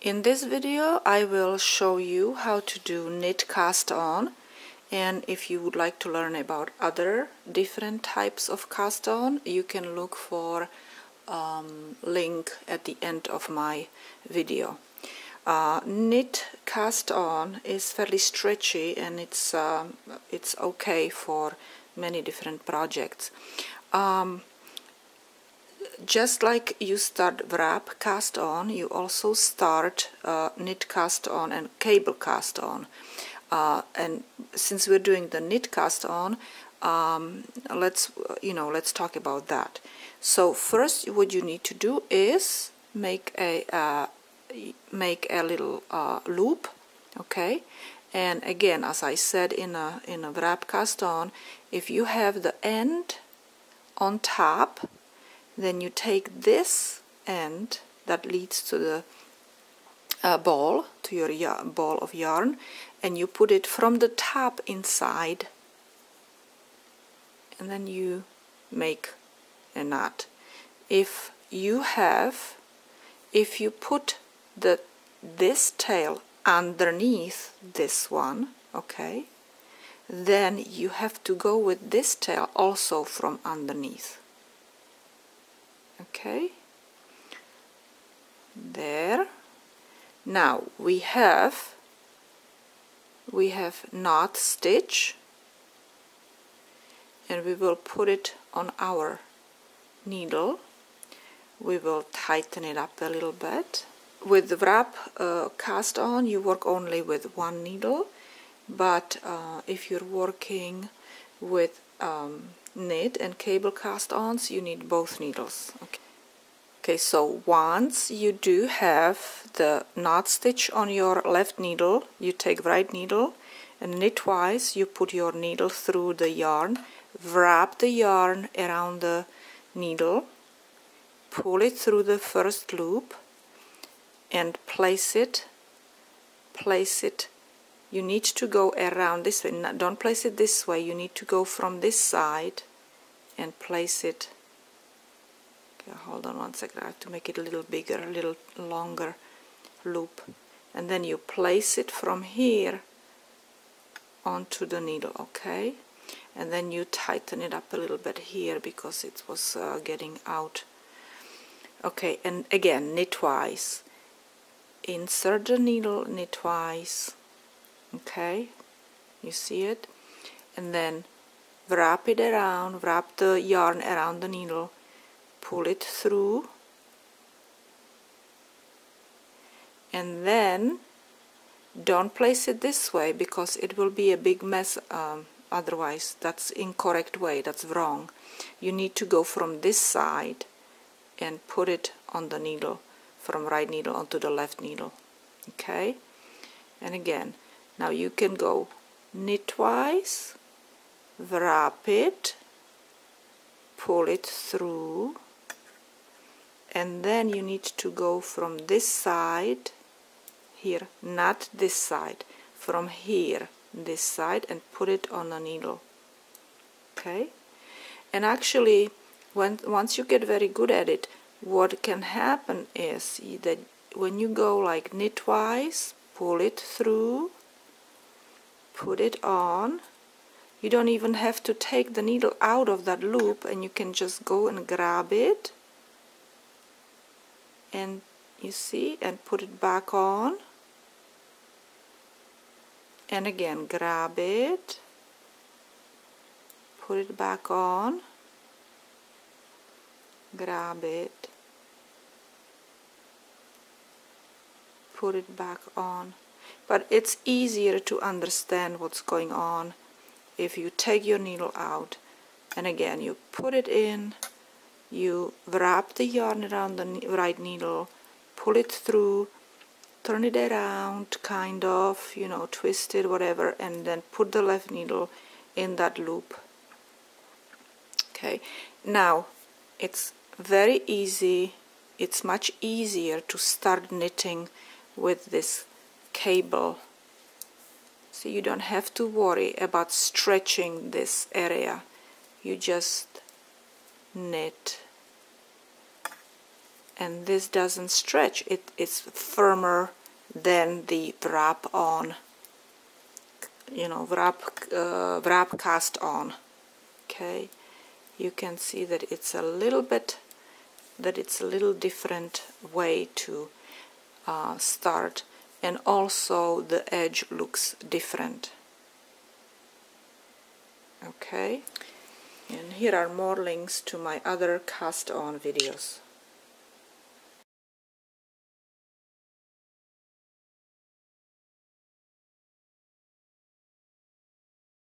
In this video I will show you how to do knit cast on, and if you would like to learn about other different types of cast on, you can look for link at the end of my video. Knit cast on is fairly stretchy and it's okay for many different projects. Just like you start wrap cast on, you also start knit cast on and cable cast on. And since we're doing the knit cast on, let's talk about that. So first, what you need to do is make a little loop, okay? And again, as I said in a wrap cast on, if you have the end on top, then you take this end that leads to the ball of yarn, and you put it from the top inside, and then you make a knot. If you put this tail underneath this one, okay, then you have to go with this tail also from underneath. Okay, there. Now we have knot stitch, and we will put it on our needle. We will tighten it up a little bit. With the wrap cast on, you work only with one needle, but if you're working with knit and cable cast ons, you need both needles. Okay, so once you do have the knot stitch on your left needle, you take right needle and knit twice. You put your needle through the yarn, wrap the yarn around the needle, pull it through the first loop, and place it. You need to go around this way. Don't place it this way. You need to go from this side and place it. Okay, hold on one second. I have to make it a little bigger, a little longer loop. And then you place it from here onto the needle, okay? And then you tighten it up a little bit here because it was getting out. Okay, and again, knit twice. Insert the needle, knit twice. Okay, you see it, and then wrap it around, wrap the yarn around the needle, pull it through, and then don't place it this way because it will be a big mess otherwise. That's incorrect way, that's wrong. You need to go from this side and put it on the needle, from right needle onto the left needle, okay? And again, now you can go knit twice, wrap it, pull it through, and then you need to go from this side, here, not this side, from here, this side, and put it on a needle, okay? And actually, once you get very good at it, what can happen is that when you go like knit twice, pull it through, put it on, you don't even have to take the needle out of that loop, and you can just go and grab it, and you see, and put it back on, and again grab it, put it back on, grab it, put it back on. But it's easier to understand what's going on if you take your needle out, and again you put it in, you wrap the yarn around the right needle, pull it through, turn it around, kind of, you know, twist it, whatever, and then put the left needle in that loop. Okay, now it's very easy, it's much easier to start knitting with this cable, so you don't have to worry about stretching this area. You just knit and this doesn't stretch, it is firmer than the wrap on, you know, wrap cast on. Okay, you can see that it's a little bit, that it's a little different way to start, and also the edge looks different. Okay, and here are more links to my other cast on videos.